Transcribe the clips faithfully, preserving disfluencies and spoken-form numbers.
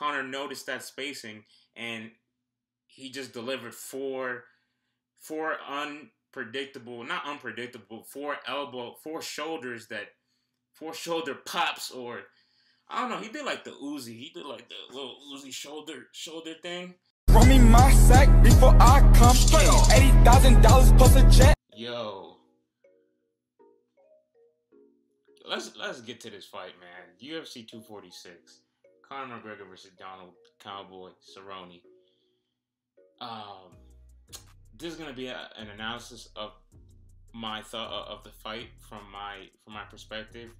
Conor noticed that spacing, and he just delivered four, four unpredictable, not unpredictable, four elbow, four shoulders that, four shoulder pops, or I don't know. He did like the Uzi. He did like the little Uzi shoulder shoulder thing. Run me my sack before I come through. Eighty thousand dollars plus a jet. Yo, let's let's get to this fight, man. U F C two forty-six. Conor McGregor versus Donald Cowboy Cerrone. Um, this is gonna be a, an analysis of my thought of the fight from my from my perspective,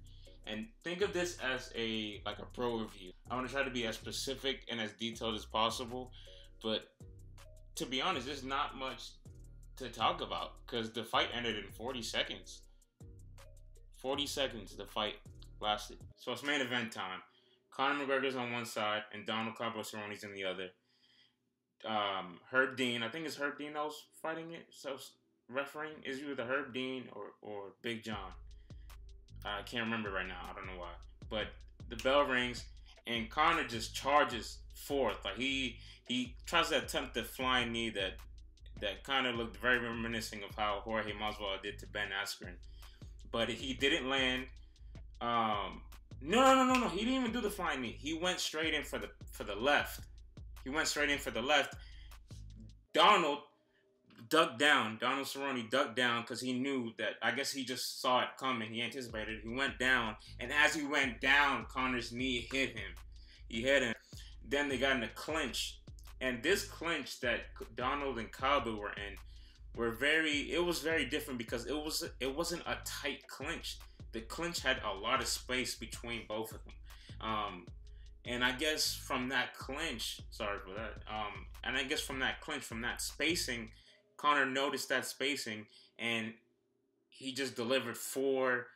and think of this as a like a pro review. I want to try to be as specific and as detailed as possible, but to be honest, there's not much to talk about because the fight ended in forty seconds. forty seconds the fight lasted. So it's main event time. Conor McGregor's on one side and Donald Cowboy Cerrone's in the other. Um, Herb Dean, I think it's Herb Dean that was fighting it. So refereeing is either Herb Dean or or Big John. I can't remember right now. I don't know why. But the bell rings and Conor just charges forth. Like he he tries to attempt the flying knee that that kind of looked very reminiscent of how Jorge Masvidal did to Ben Askren, but he didn't land. Um, no, no, no, no, no. He didn't even do the flying knee. He went straight in for the for the left. He went straight in for the left. Donald ducked down. Donald Cerrone ducked down because he knew that. I guess he just saw it coming. He anticipated it. He went down. And as he went down, Conor's knee hit him. He hit him. Then they got in a clinch. And this clinch that Donald and Cowboy were in were very, it was very different because it, was, it wasn't a tight clinch. The clinch had a lot of space between both of them. Um... And I guess from that clinch, sorry for that, um, and I guess from that clinch, from that spacing, Conor noticed that spacing, and he just delivered four,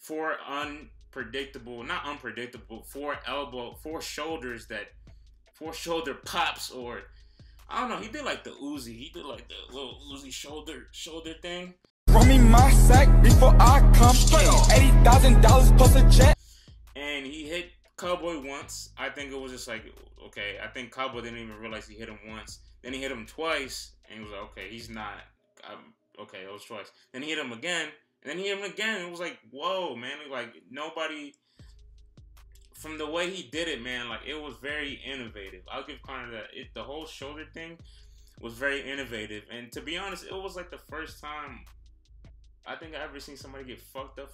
four unpredictable, not unpredictable, four elbow, four shoulders that, four shoulder pops, or, I don't know, he did like the Uzi, he did like the little Uzi shoulder, shoulder thing. Run me my sack before I come through, eighty thousand dollars plus a jet. And he hit Cowboy once. I think it was just like, okay, I think Cowboy didn't even realize he hit him once. Then he hit him twice, and he was like, okay, he's not, I'm, okay, it was twice. Then he hit him again, and then he hit him again. It was like, whoa, man, like, nobody, from the way he did it, man, like, it was very innovative. I'll give Conor that. It, the whole shoulder thing was very innovative, and to be honest, it was like the first time I think I ever seen somebody get fucked up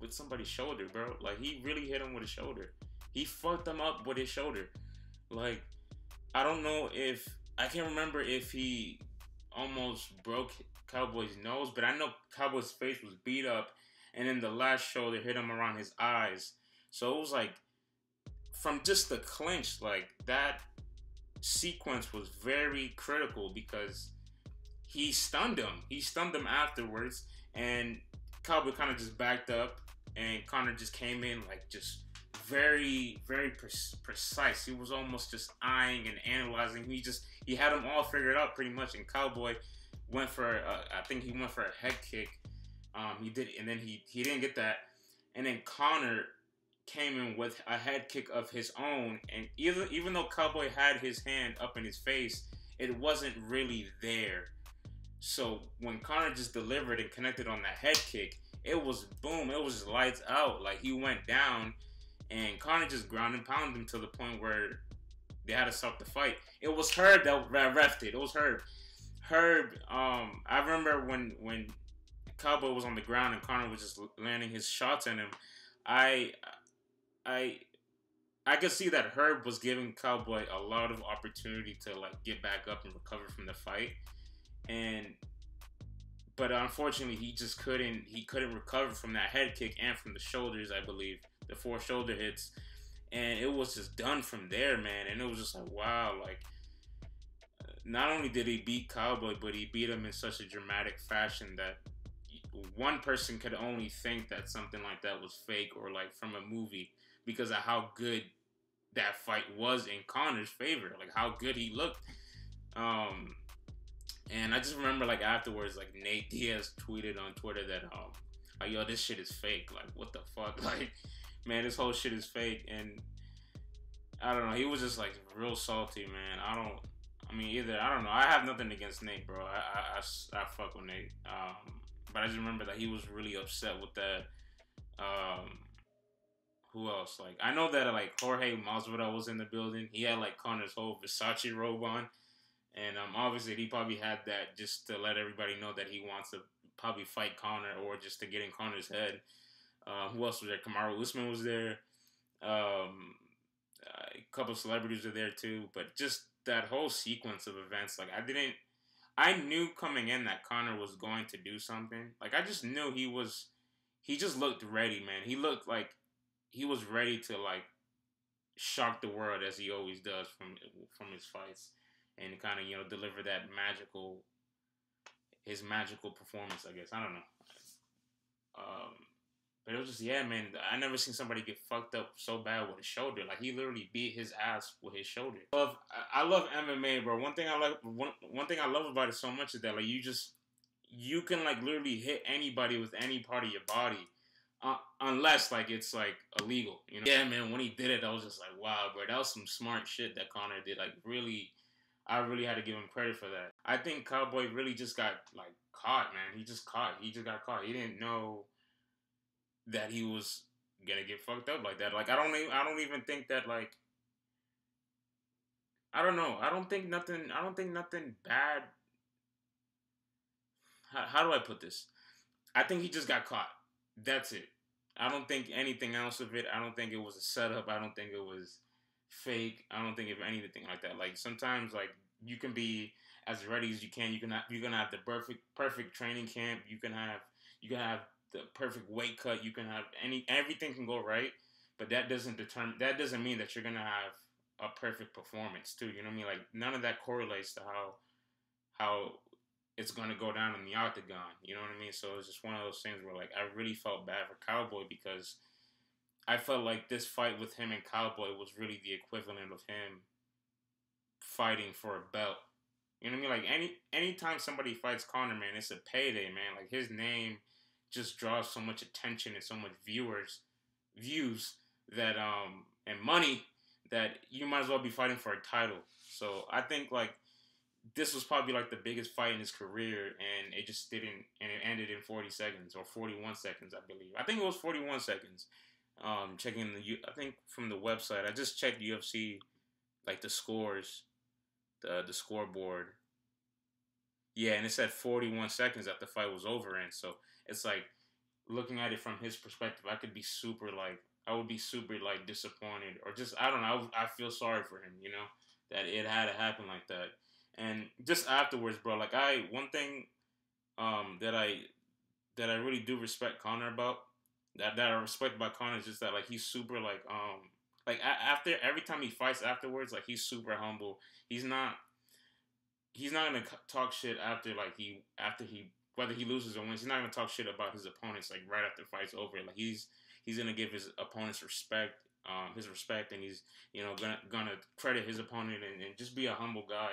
with somebody's shoulder, bro. Like, he really hit him with his shoulder. He fucked him up with his shoulder. Like, I don't know if, I can't remember if he almost broke Cowboy's nose, but I know Cowboy's face was beat up, and then the last shoulder hit him around his eyes. So it was like, from just the clinch, like, that sequence was very critical because he stunned him. He stunned him afterwards, and Cowboy kind of just backed up, and Conor just came in, like, just very, very pre precise. He was almost just eyeing and analyzing. He just, he had them all figured out pretty much. And Cowboy went for, uh, I think he went for a head kick. Um, he did, and then he, he didn't get that. And then Conor came in with a head kick of his own. And even, even though Cowboy had his hand up in his face, it wasn't really there. So when Conor just delivered and connected on that head kick, it was boom, it was lights out. Like, he went down. And Conor just ground and pounded him to the point where they had to stop the fight. It was Herb that refed it. It was Herb. Herb, um, I remember when, when Cowboy was on the ground and Conor was just landing his shots in him, I I, I could see that Herb was giving Cowboy a lot of opportunity to, like, get back up and recover from the fight. And but unfortunately, he just couldn't, he couldn't recover from that head kick and from the shoulders, I believe. The four shoulder hits, and it was just done from there, man. And it was just like, wow, like, not only did he beat Cowboy, but he beat him in such a dramatic fashion that one person could only think that something like that was fake or like from a movie because of how good that fight was in Conor's favor, like how good he looked. Um, and I just remember, like, afterwards, like, Nate Diaz tweeted on Twitter that, um, like, yo, this shit is fake. Like, what the fuck? Like, man, this whole shit is fake. And I don't know. He was just like real salty, man. I don't. I mean, either I don't know. I have nothing against Nate, bro. I I, I, I fuck with Nate, um, but I just remember that he was really upset with that. Um, who else? Like I know that like Jorge Masvidal was in the building. He had like Conor's whole Versace robe on, and um, obviously he probably had that just to let everybody know that he wants to probably fight Conor or just to get in Conor's head. Uh, who else was there? Kamaru Usman was there. Um, a couple celebrities were there too, but just that whole sequence of events, like I didn't, I knew coming in that Conor was going to do something. Like I just knew he was, he just looked ready, man. He looked like he was ready to like shock the world as he always does from from his fights, and kind of you know deliver that magical, his magical performance. I guess I don't know. Um, But it was just, yeah, man, I never seen somebody get fucked up so bad with a shoulder. Like, he literally beat his ass with his shoulder. I love, I love M M A, bro. One thing I like, one, one thing I love about it so much is that, like, you just, you can, like, literally hit anybody with any part of your body. Uh, unless, like, it's, like, illegal, you know? Yeah, man, when he did it, I was just like, wow, bro, that was some smart shit that Conor did. Like, really, I really had to give him credit for that. I think Cowboy really just got, like, caught, man. He just caught. He just got caught. He didn't know that he was gonna get fucked up like that. Like I don't even I don't even think that like I don't know. I don't think nothing I don't think nothing bad. How how do I put this? I think he just got caught. That's it. I don't think anything else of it. I don't think it was a setup. I don't think it was fake. I don't think of anything like that. Like sometimes like you can be as ready as you can. You can have, you're gonna have the perfect perfect training camp. You can have you can have the perfect weight cut, you can have any, everything can go right, but that doesn't determine, that doesn't mean that you're going to have a perfect performance too, you know what I mean, like, none of that correlates to how, how it's going to go down in the octagon, you know what I mean, so it's just one of those things where, like, I really felt bad for Cowboy, because I felt like this fight with him and Cowboy was really the equivalent of him fighting for a belt, you know what I mean, like, any, anytime somebody fights Conor, man, it's a payday, man, like, his name just draws so much attention and so much viewers, views that um and money that you might as well be fighting for a title. So I think like this was probably like the biggest fight in his career, and it just didn't, and it ended in forty seconds or forty-one seconds, I believe. I think it was forty-one seconds. Um, checking the I think from the website. I just checked U F C, like the scores, the the scoreboard. Yeah, and it said forty-one seconds that the fight was over in. So it's like, looking at it from his perspective, I could be super, like, I would be super, like, disappointed. Or just, I don't know, I, I feel sorry for him, you know, that it had to happen like that. And just afterwards, bro, like, I, one thing um, that I, that I really do respect Conor about, that, that I respect about Conor is just that, like, he's super, like, um, like, after, every time he fights afterwards, like, he's super humble. He's not... He's not gonna talk shit after like he after he whether he loses or wins. He's not gonna talk shit about his opponents like right after the fight's over. Like he's he's gonna give his opponents respect, um, his respect, and he's you know gonna gonna credit his opponent and, and just be a humble guy.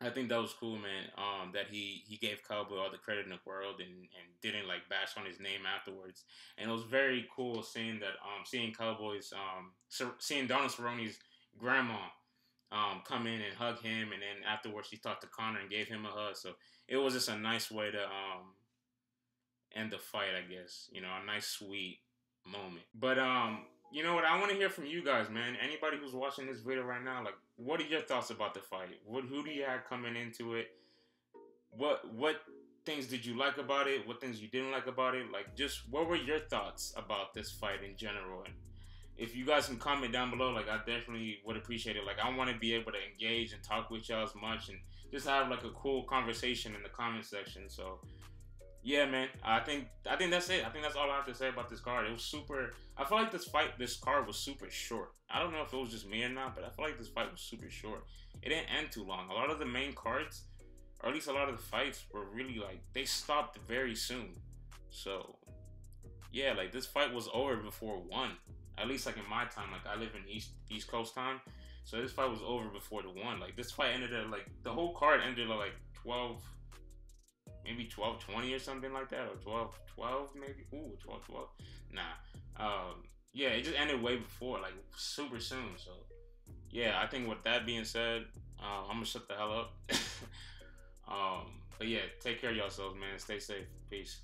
And I think that was cool, man. Um, that he he gave Cowboy all the credit in the world and, and didn't like bash on his name afterwards. And it was very cool seeing that um seeing Cowboy's um seeing Donald Cerrone's grandma Um, come in and hug him, and then afterwards she talked to Conor and gave him a hug. So it was just a nice way to um, end the fight, I guess. You know, a nice, sweet moment. But um, you know what? I want to hear from you guys, man. Anybody who's watching this video right now, like, what are your thoughts about the fight? What, who do you have coming into it? What what things did you like about it? What things you didn't like about it? Like, just what were your thoughts about this fight in general? And if you guys can comment down below, like, I definitely would appreciate it. Like, I want to be able to engage and talk with y'all as much and just have, like, a cool conversation in the comment section. So, yeah, man, I think I think that's it. I think that's all I have to say about this card. It was super... I feel like this fight, this card was super short. I don't know if it was just me or not, but I feel like this fight was super short. It didn't end too long. A lot of the main cards, or at least a lot of the fights, were really, like, they stopped very soon. So, yeah, like, this fight was over before one. At least like in my time, like I live in East East Coast time, so this fight was over before the one. Like this fight ended at like the whole card ended at like twelve, maybe twelve twenty or something like that, or twelve twelve maybe. Ooh, twelve twelve. Nah, um, yeah, it just ended way before, like super soon. So yeah, I think with that being said, uh, I'm gonna shut the hell up. um, but yeah, take care of yourselves, man. Stay safe. Peace.